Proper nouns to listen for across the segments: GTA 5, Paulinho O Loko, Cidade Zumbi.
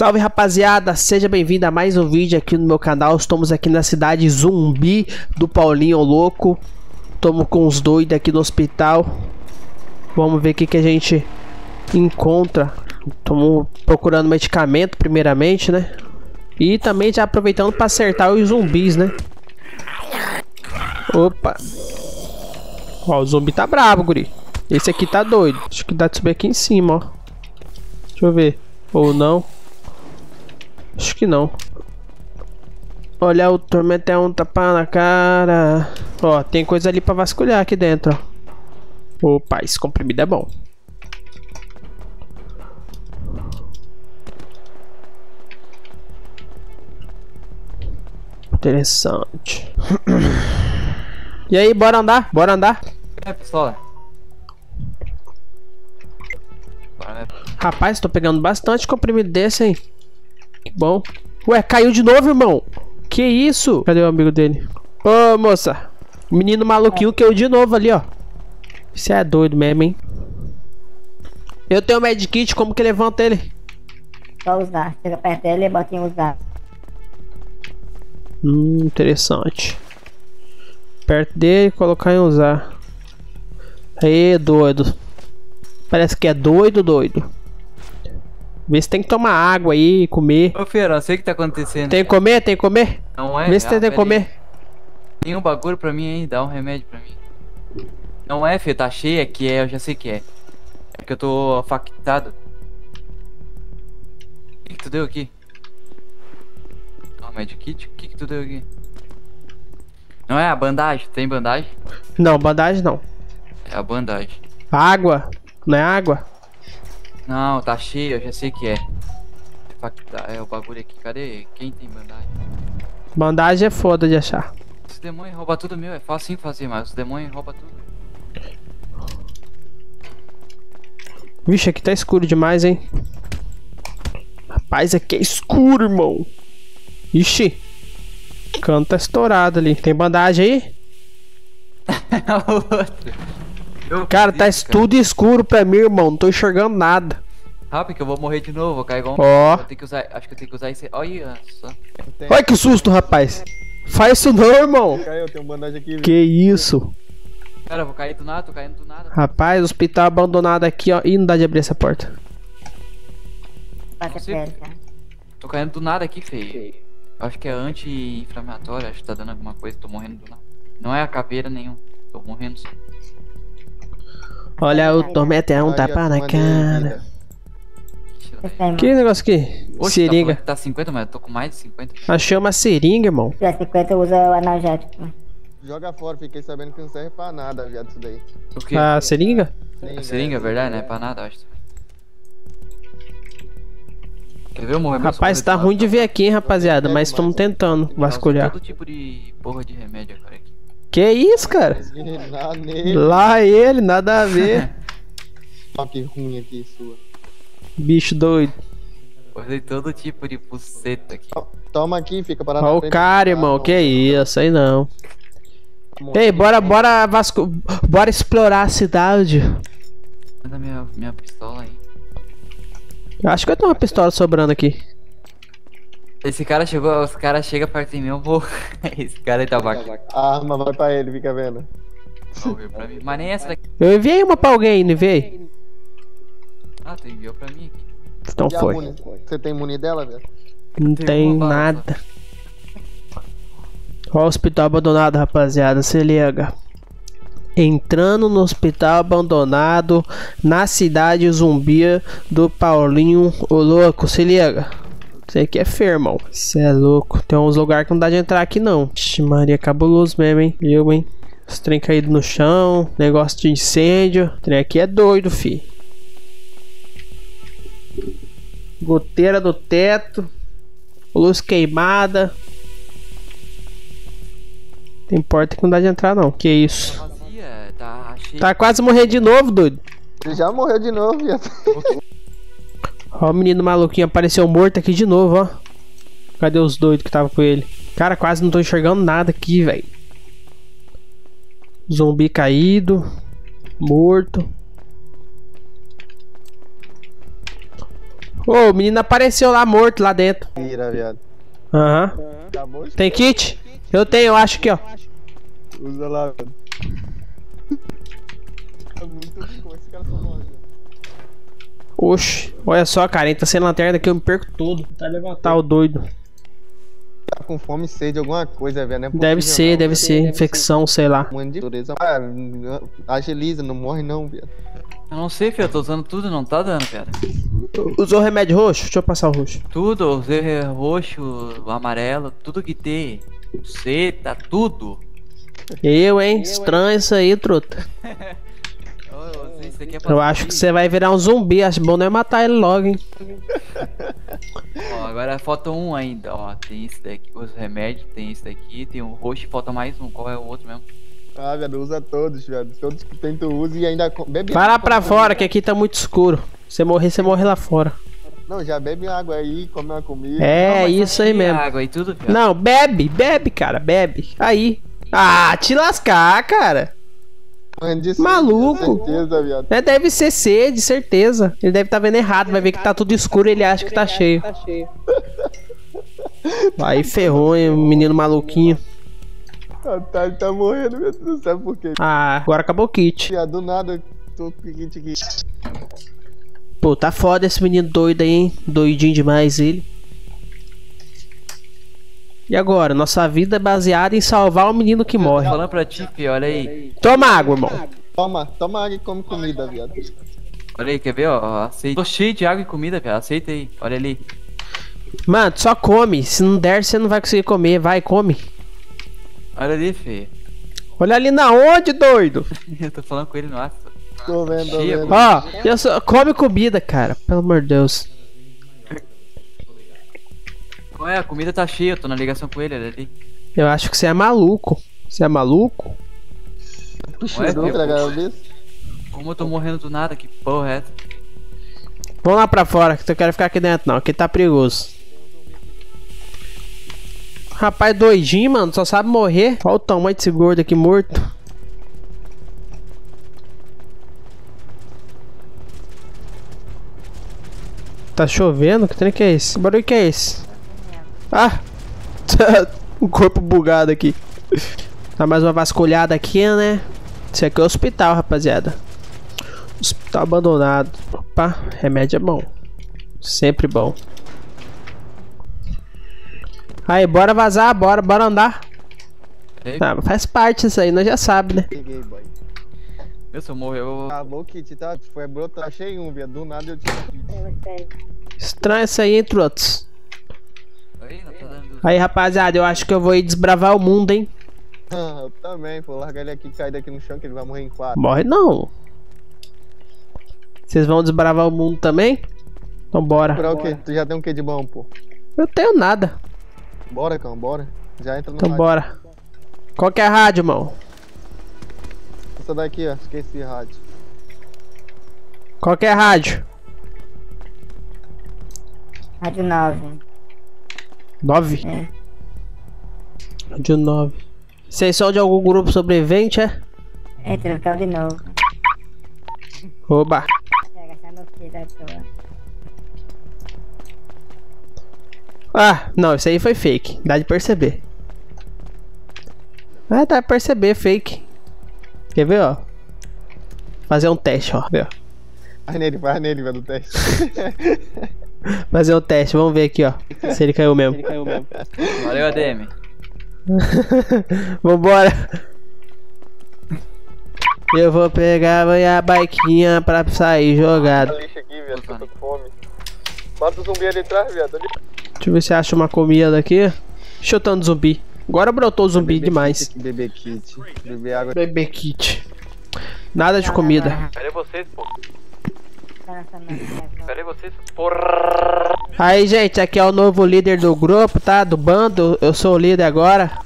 Salve rapaziada, seja bem-vindo a mais um vídeo aqui no meu canal. Estamos aqui na cidade zumbi do Paulinho O Loko. Estamos com os doidos aqui no hospital. Vamos ver o que a gente encontra. Estamos procurando medicamento primeiramente, né? E também já aproveitando para acertar os zumbis, né? Opa! Ó, o zumbi tá brabo, guri. Esse aqui tá doido. Acho que dá de subir aqui em cima, ó. Deixa eu ver. Ou não. Acho que não. Olha, o tormento é um tapa na cara. Ó, tem coisa ali pra vasculhar aqui dentro, ó. Opa, esse comprimido é bom. Interessante. E aí, bora andar? Bora andar? É, pessoal. Rapaz, tô pegando bastante comprimido desse, hein? Que bom. Ué, caiu de novo, irmão. Que isso? Cadê o amigo dele? Ô, moça. O menino maluquinho caiu de novo ali, ó. Você é doido mesmo, hein? Eu tenho o medkit, como que levanta ele? Só usar. Chega perto dele e bota em usar. Interessante. Perto dele, colocar em usar. Aê, doido. Parece que é doido. Vê se tem que tomar água aí, comer. Ô, Fera, não sei o que tá acontecendo. Tem que comer, Não é? Vê se tem que comer. Tem um bagulho pra mim aí, dá um remédio pra mim. Não é, Fê, tá cheia que é, eu já sei que é. É que eu tô factado. O que tu deu aqui? Não, Magic Kit? O que tu deu aqui? Não é a bandagem? Tem bandagem? Não, bandagem não. É a bandagem. Água? Não é água? Não, tá cheio, eu já sei que é. É o bagulho aqui, cadê? Quem tem bandagem? Bandagem é foda de achar. Os demônios roubam tudo meu, é fácil fazer, mas os demônios roubam tudo. Vixe, aqui tá escuro demais, hein? Rapaz, aqui é escuro, irmão. Ixi. O canto tá estourado ali. Tem bandagem aí? Outro. Eu cara, tá isso, tudo escuro pra mim, irmão. Não tô enxergando nada. Rápido que eu vou morrer de novo, vou cair igual um... Ó. Acho que eu tenho que usar esse... Olha só. Olha que susto, rapaz. Faz isso não, irmão. Caiu, tem um bandagem aqui. Que isso. Cara, eu vou cair do nada, tô caindo do nada. Rapaz, o hospital abandonado aqui, ó. Ih, não dá de abrir essa porta. Tô caindo do nada aqui, feio. Acho que é anti-inflamatório, acho que tá dando alguma coisa. Tô morrendo do nada. Não é a caveira nenhum. Tô morrendo sim. Olha, o tormento é um tapa na cara. Que negócio aqui? Oxe, seringa. Tá 50, mas eu tô com mais de 50. Achei uma seringa, irmão. Já 50 usa o analgético. Joga fora, fiquei sabendo que não serve pra nada, viado, isso daí. Ah, seringa? A seringa, é verdade, não é pra nada, acho. Quer ver o movimento? Rapaz, tá ruim de ver aqui, hein, rapaziada, mas estamos tentando vasculhar. Todo tipo de porra de remédio agora aqui. Que isso, cara? Lá ele, nada a ver. Ó, que ruim aqui, sua. Bicho doido. Olhei todo tipo de buceta aqui. Toma aqui, fica parado. Ó o cara, irmão, que isso, aí não. Ei, bora explorar a cidade. Manda minha pistola aí. Acho que eu tenho uma pistola sobrando aqui. Esse cara chegou, os caras chegam perto de mim, eu vou. Esse cara é tabaco. A arma vai pra ele, fica vendo. Pra mim. Mas nem essa daqui. Eu enviei uma pra alguém, não enviei? Ah, tu enviou pra mim aqui. Então foi. Você tem muni dela, velho? Não tem nada. Ó, o hospital abandonado, rapaziada, se liga. Entrando no hospital abandonado na cidade zumbi do Paulinho O Loko, se liga. Isso aqui é feio, irmão. Você é louco. Tem uns lugares que não dá de entrar aqui, não. Ixi, Maria, cabuloso mesmo, hein? Eu, hein? Os trem caído no chão. Negócio de incêndio. O trem aqui é doido, fi. Goteira do teto. Luz queimada. Tem porta que não dá de entrar, não. Que isso? Tá quase morrendo de novo, doido. Ele já morreu de novo, já. Ó, o menino maluquinho apareceu morto aqui de novo, ó. Cadê os doidos que tava com ele? Cara, quase não tô enxergando nada aqui, velho. Zumbi caído. Morto. Ô, o menino apareceu lá morto lá dentro. Mira, viado. Aham. Tem kit? Eu tenho, eu acho que, ó. Usa lá, velho. É muito ruim, como é que esse cara só morre? Oxe, olha só, cara, ele tá sem lanterna aqui, eu me perco todo. Tá levantar o doido. Tá com fome e sede de alguma coisa, velho, né? Deve ser, infecção, sei lá. Ah, agiliza, não morre não, velho. Eu não sei, filho, eu tô usando tudo, não tá dando, cara. Usou remédio roxo? Deixa eu passar o roxo. Tudo, usei roxo, amarelo, tudo que tem. Seta, tudo. Eu, hein? Estranho isso aí, truta. Eu acho que você vai virar um zumbi, acho bom não é matar ele logo, hein? Ó, agora falta um ainda, ó. Tem esse daqui, os remédios, tem esse daqui, tem um roxo e falta mais um. Qual é o outro mesmo? Ah, velho, usa todos, velho. Todos que tem tu usa e ainda bebe. Vai lá pra fora, que aqui tá muito escuro. Se morrer, você morre lá fora. Não, já bebe água aí, come uma comida. É, não, isso aí mesmo. Água e tudo, não, bebe, bebe, cara, bebe. Aí. Ah, te lascar, cara. Maluco, certeza, é, deve ser C, de certeza. Ele deve estar vendo errado, vai ver que tá tudo escuro e ele acha que tá cheio. Aí ferrou, hein, o menino maluquinho. Ele tá morrendo, meu Deus, não sabe por quê. Ah, agora acabou o kit. Do nada, tô com o kit aqui. Pô, tá foda esse menino doido aí, hein? Doidinho demais ele. E agora, nossa vida é baseada em salvar o menino que morre. Falando pra ti, filho, olha aí. Toma água, irmão. Toma água e come comida, viado. Olha aí, quer ver, ó? Aceita. Tô cheio de água e comida, viado. Aceita aí, olha ali. Mano, só come. Se não der, você não vai conseguir comer. Vai, come. Olha ali, filho. Olha ali na onde, doido? Eu tô falando com ele no ar. Tô vendo, cheio, vendo. Ó, eu só... come comida, cara. Pelo amor de Deus. Ué, a comida tá cheia, eu tô na ligação com ele, olha ali. Eu acho que você é maluco. Você é maluco? Ué, eu... Como eu tô morrendo do nada, que porra é essa? Vamos lá pra fora, que eu quero ficar aqui dentro não, aqui tá perigoso. Rapaz, doidinho, mano, só sabe morrer. Olha o tamanho desse gordo aqui morto. Tá chovendo? Que trem que é esse? Que barulho que é esse? Ah, o corpo bugado aqui. Tá mais uma vasculhada aqui, né? Isso aqui é o hospital, rapaziada. Hospital abandonado. Opa, remédio é bom. Sempre bom. Aí, bora vazar, bora andar. Ah, faz parte isso aí, nós já sabe, né? Eu só morreu. Acabou o kit, tá? Foi brotar, achei um, via. Do nada eu tive. Estranho isso aí, hein, trotos? Aí, rapaziada, eu acho que eu vou ir desbravar o mundo, hein? Eu também, pô. Larga ele aqui e cai daqui no chão que ele vai morrer em 4. Morre não. Vocês vão desbravar o mundo também? Então bora. Pra o quê? Tu já tem um quê de bom, pô? Eu tenho nada. Bora, cão, bora. Já entra no então rádio. Bora. Qual que é a rádio, irmão? Essa daqui, ó. Esqueci a rádio. Qual que é a rádio? Rádio 9. 9? É. De 9. Vocês são de algum grupo sobrevivente, é? É, trocar de novo. Oba! Ah, não, isso aí foi fake. Dá de perceber. Ah, dá de perceber, fake. Quer ver, ó? Fazer um teste, ó. Vê, ó. Vai nele, vai no teste. Fazer o teste, vamos ver aqui, ó. Se ele caiu mesmo. Valeu, ADM. Vambora. Eu vou pegar minha biquinha pra sair jogado. Mata o zumbi ali atrás, viado. Deixa eu ver se acha uma comida aqui. Chutando zumbi. Agora brotou zumbi bebê demais. Kit, bebê kit. Bebê água. Bebê kit. Nada de comida. Cadê vocês, pô? Aí, gente, aqui é o novo líder do grupo, tá? Do bando, eu sou o líder agora.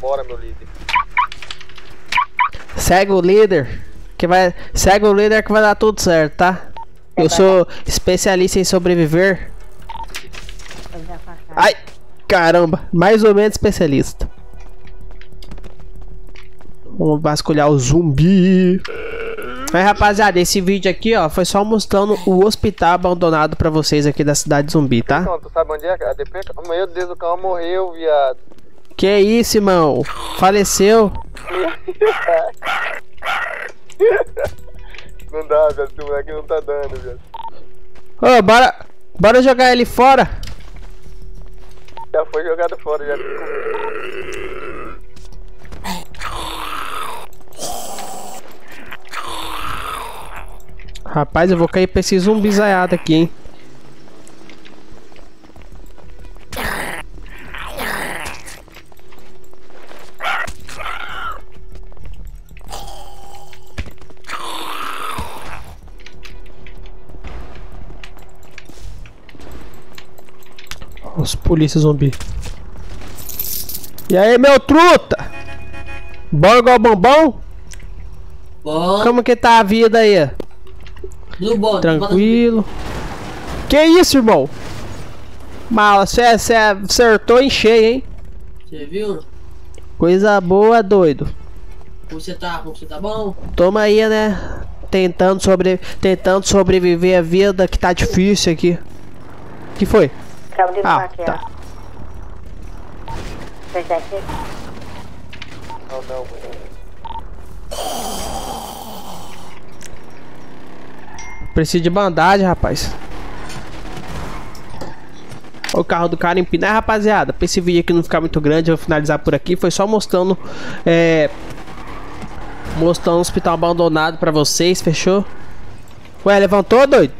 Bora, meu líder. Segue o líder, que vai... Segue o líder que vai dar tudo certo, tá? Eu sou especialista em sobreviver. Ai, caramba, mais ou menos especialista. Vamos vasculhar o zumbi. Mas rapaziada, esse vídeo aqui, ó, foi só mostrando o hospital abandonado pra vocês aqui da cidade zumbi, tá? Então, tu sabe onde é? Meu Deus, o cão morreu, viado. Que isso, irmão? Faleceu? Não dá, velho, esse moleque não tá dando, velho. Ô, bora jogar ele fora. Já foi jogado fora, já. Rapaz, eu vou cair pra esse zumbi zaiado aqui, hein. Os polícia zumbi. E aí, meu truta? Bom igual bombom? Bom. Como que tá a vida aí? Bom, tranquilo. Que isso, irmão? Mala, você acertou em cheio, hein? Você viu? Coisa boa, doido. Você tá bom? Toma aí, né? Tentando sobreviver a vida que tá difícil aqui. Que foi? Ah, tá. Oh, não, preciso de bandagem, rapaz. Olha o carro do cara empinar, rapaziada. Pra esse vídeo aqui não ficar muito grande, eu vou finalizar por aqui. Foi só mostrando um hospital abandonado pra vocês, fechou? Ué, levantou, doido?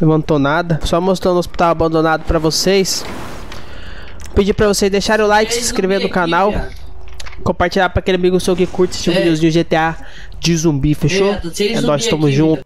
Levantou nada. Só mostrando o hospital abandonado pra vocês. Pedi pra vocês deixarem o like, se inscrever no canal, compartilhar pra aquele amigo seu que curte esse videozinho GTA de zumbi, fechou? É nóis, tamo junto.